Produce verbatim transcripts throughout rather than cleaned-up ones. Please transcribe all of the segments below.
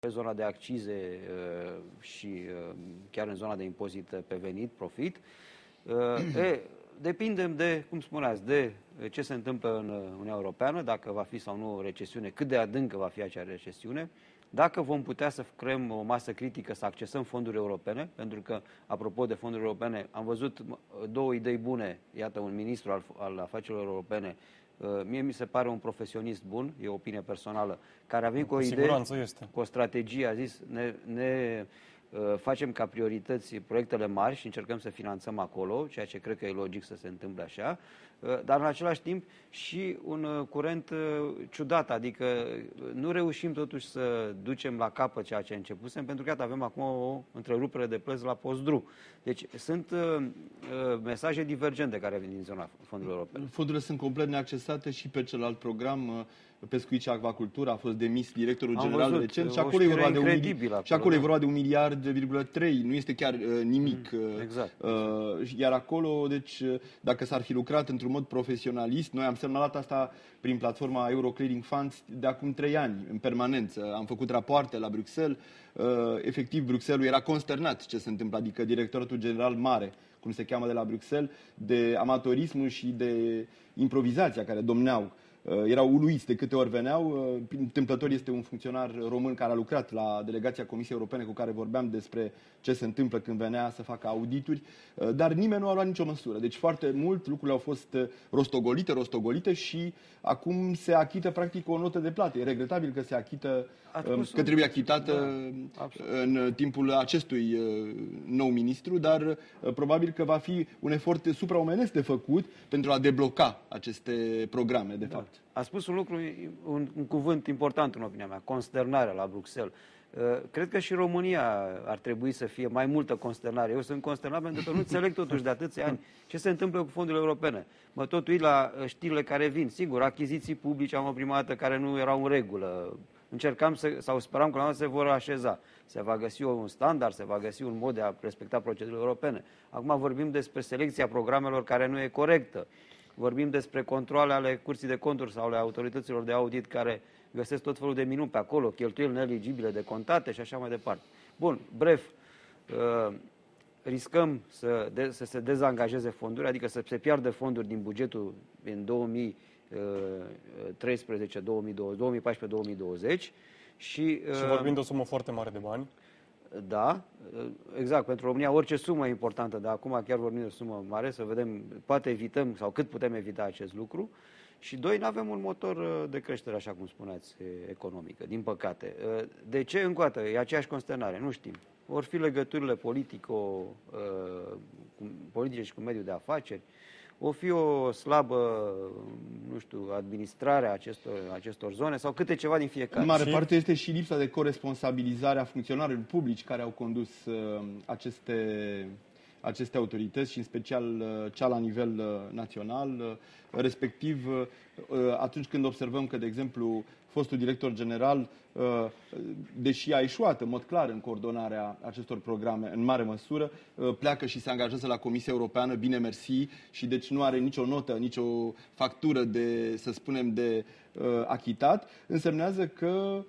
Pe zona de accize și chiar în zona de impozit pe venit, profit, e, depindem de, cum spuneați, de ce se întâmplă în Uniunea Europeană, dacă va fi sau nu o recesiune, cât de adâncă va fi acea recesiune, dacă vom putea să creăm o masă critică, să accesăm fonduri europene, pentru că, apropo de fonduri europene, am văzut două idei bune, iată, un ministru al, al afacerilor europene, mie mi se pare un profesionist bun, e o opinie personală, care a venit cu o idee, este. cu o strategie, a zis, ne, ne uh, facem ca priorități proiectele mari și încercăm să finanțăm acolo, ceea ce cred că e logic să se întâmple așa, uh, dar în același timp și un uh, curent uh, ciudat, adică uh, nu reușim totuși să ducem la capăt ceea ce începusem, pentru că iată, avem acum o întrerupere de plăți la Postdru. Deci sunt uh, uh, mesaje divergente care vin din zona fondurilor europene. Fondurile sunt complet neaccesate și pe celălalt program, uh, Pescuici-Acvacultură, a fost demis directorul Am general văzut, recent și acolo, e vorba, de un, și acolo e vorba de un miliard virgulă trei, nu este chiar uh, nimic. Mm, exact. Uh, iar acolo, deci, dacă s-ar fi lucrat într-un mod profesionalist, noi am semnalat asta prin platforma Euroclearing Funds de acum trei ani, în permanență. Am făcut rapoarte la Bruxelles, uh, efectiv Bruxelles era consternat ce se întâmplă, adică directoratul general mare, cum se cheamă de la Bruxelles, de amatorismul și de improvizația care domneau. Erau uluiți de câte ori veneau. Întâmplător este un funcționar român care a lucrat la delegația Comisiei Europene cu care vorbeam despre ce se întâmplă când venea să facă audituri, dar nimeni nu a luat nicio măsură. Deci foarte mult lucrurile au fost rostogolite, rostogolite și acum se achită practic o notă de plată. E regretabil că se achită, că trebuie achitată da, în timpul acestui nou ministru, dar probabil că va fi un efort supraomenesc de făcut pentru a debloca aceste programe, de fapt. Da. A spus un lucru, un, un cuvânt important în opinia mea, consternarea la Bruxelles. Cred că și România ar trebui să fie mai multă consternare. Eu sunt consternat pentru că nu înțeleg totuși de atâția ani ce se întâmplă cu fondurile europene. Mă tot uit la știrile care vin. Sigur, achiziții publice am o primă dată care nu erau în regulă. Încercam să, sau speram că la noi se vor așeza. Se va găsi un standard, se va găsi un mod de a respecta procedurile europene. Acum vorbim despre selecția programelor care nu e corectă. Vorbim despre controle ale curții de conturi sau ale autorităților de audit care găsesc tot felul de minuni pe acolo, cheltuieli neeligibile de contate și așa mai departe. Bun, bref, uh, riscăm să, de, să se dezangajeze fonduri, adică să se piardă fonduri din bugetul în două mii treisprezece două mii paisprezece două mii douăzeci și... Uh, și vorbim de o sumă foarte mare de bani. Da, exact, pentru România orice sumă e importantă, dar acum chiar vorbim de o sumă mare, să vedem, poate evităm sau cât putem evita acest lucru. Și doi, nu avem un motor de creștere, așa cum spuneați, economică, din păcate. De ce încă o dată? E aceeași consternare, nu știm. Vor fi legăturile politico, politice și cu mediul de afaceri, o fi o slabă, nu știu, administrarea acestor, acestor zone sau câte ceva din fiecare. În mare parte este și lipsa de coresponsabilizare a funcționarilor publici care au condus uh, aceste, aceste autorități și în special uh, cea la nivel uh, național. Uh, respectiv, uh, atunci când observăm că, de exemplu, fostul director general, deși a eșuat în mod clar în coordonarea acestor programe, în mare măsură, pleacă și se angajează la Comisia Europeană, bine mersi, și deci nu are nicio notă, nicio factură de, să spunem, de achitat, însemnează că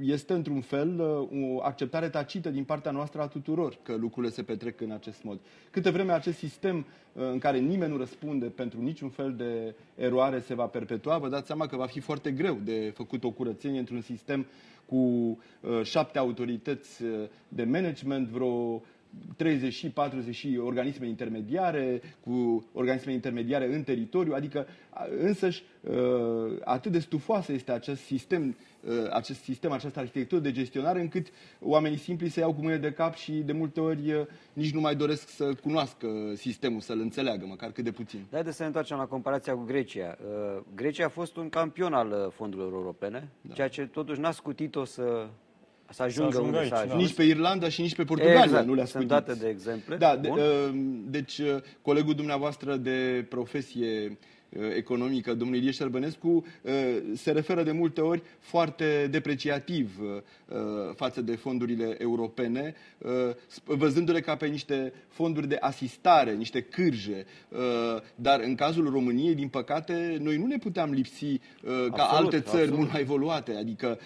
este într-un fel o acceptare tacită din partea noastră a tuturor că lucrurile se petrec în acest mod. Câte vreme acest sistem în care nimeni nu răspunde pentru niciun fel de eroare se va perpetua, vă dați seama că va fi foarte greu de făcut o curățenie într-un sistem cu șapte autorități de management, vreo treizeci și patruzeci organisme intermediare, cu organisme intermediare în teritoriu, adică însăși atât de stufoasă este acest sistem, acest sistem, această arhitectură de gestionare, încât oamenii simpli se iau cu mâine de cap și de multe ori nici nu mai doresc să cunoască sistemul, să-l înțeleagă, măcar cât de puțin. Da, de să ne întoarcem la comparația cu Grecia. Grecia a fost un campion al fondurilor europene, da, ceea ce totuși n-a scutit-o să... să ajungă unde aici, da. Nici pe Irlanda și nici pe Portugalia exact, nu le-a scutit. Sunt date de exemple. Da, de, deci colegul dumneavoastră de profesie, economică, domnul Ilie Șerbănescu, se referă de multe ori foarte depreciativ față de fondurile europene, văzându-le ca pe niște fonduri de asistare, niște cârje. Dar în cazul României, din păcate, noi nu ne puteam lipsi ca absolut, alte țări absolut. mult mai evoluate. Adică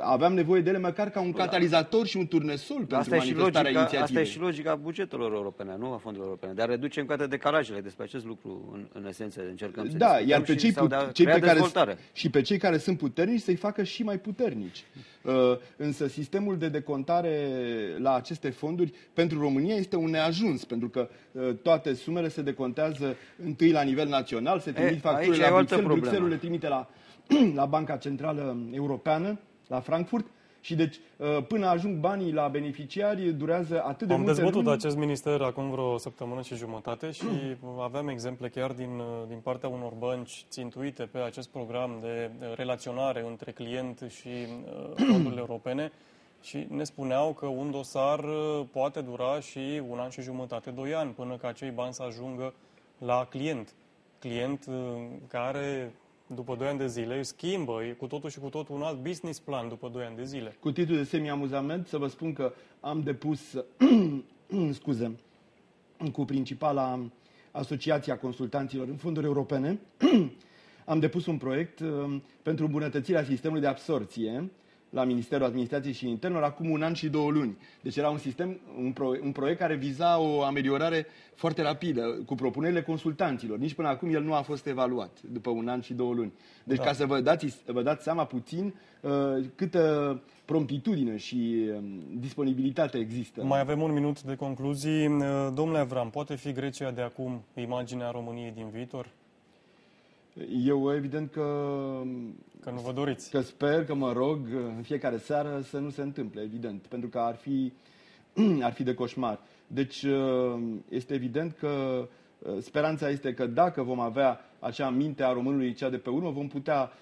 aveam nevoie de ele măcar ca un catalizator și un turnesol pentru asta manifestarea logica, inițiativei. Asta e și logica bugetelor europene, nu a fondurilor europene, dar reducem toate decalajele. Despre acest lucru, în, în esență, încercăm să da, iar pe cei, cei pe care, și pe cei care sunt puternici să-i facă și mai puternici. Uh, însă sistemul de decontare la aceste fonduri pentru România este un neajuns, pentru că uh, toate sumele se decontează întâi la nivel național, se trimit facturile la Bruxelles, Bruxelles le trimite la, la Banca Centrală Europeană, la Frankfurt. Și deci, până ajung banii la beneficiari, durează atât de multe luni. Am dezbătut acest minister acum vreo săptămână și jumătate și aveam exemple chiar din, din partea unor bănci țintuite pe acest program de relaționare între client și fondurile europene și ne spuneau că un dosar poate dura și un an și jumătate, doi ani, până ca acei bani să ajungă la client. Client care... după doi ani de zile, schimbă cu totul și cu totul un alt business plan după doi ani de zile. Cu titlul de semi-amuzament, să vă spun că am depus, scuze, cu Principala Asociația Consultanților în Fonduri Europene, am depus un proiect pentru îmbunătățirea sistemului de absorție la Ministerul Administrației și Internelor acum un an și două luni. Deci era un sistem, un, pro, un proiect care viza o ameliorare foarte rapidă, cu propunerile consultanților. Nici până acum el nu a fost evaluat, după un an și două luni. Deci da. ca să vă dați, vă dați seama puțin uh, câtă promptitudine și uh, disponibilitate există. Mai avem un minut de concluzii. Domnule Avram, poate fi Grecia de acum imaginea României din viitor? Eu evident că, că nu vă doriți. Că sper, că mă rog în fiecare seară să nu se întâmple, evident, pentru că ar fi, ar fi de coșmar. Deci este evident că speranța este că dacă vom avea acea minte a românului, cea de pe urmă, vom putea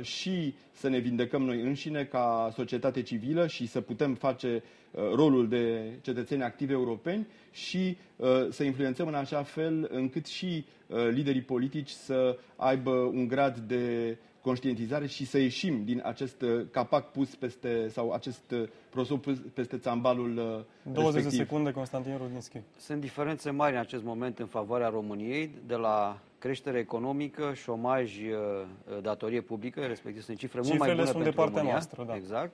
și să ne vindecăm noi înșine ca societate civilă și să putem face rolul de cetățeni activi europeni și să influențăm în așa fel încât și liderii politici să aibă un grad de conștientizare și să ieșim din acest capac pus peste, sau acest prosop pus peste țambalul respectiv. douăzeci de secunde, Constantin Rudnitchi. Sunt diferențe mari în acest moment în favoarea României, de la creștere economică, șomaj, datorie publică, respectiv sunt cifre mult mai bune pentru România. Cifrele sunt de partea noastră, da. Exact.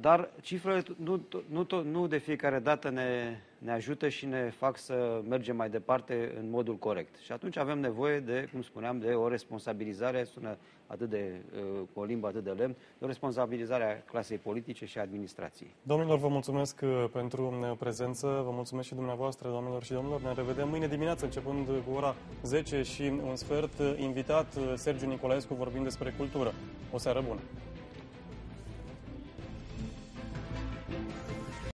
Dar cifrele nu, nu, nu de fiecare dată ne, ne ajută și ne fac să mergem mai departe în modul corect. Și atunci avem nevoie de, cum spuneam, de o responsabilizare, sună atât de, cu o limbă atât de lemn, de o responsabilizare a clasei politice și a administrației. Domnilor, vă mulțumesc pentru prezență, vă mulțumesc și dumneavoastră, doamnelor și domnilor. Ne revedem mâine dimineață, începând cu ora zece și un sfert, invitat Sergiu Nicolaescu vorbind despre cultură. O seară bună!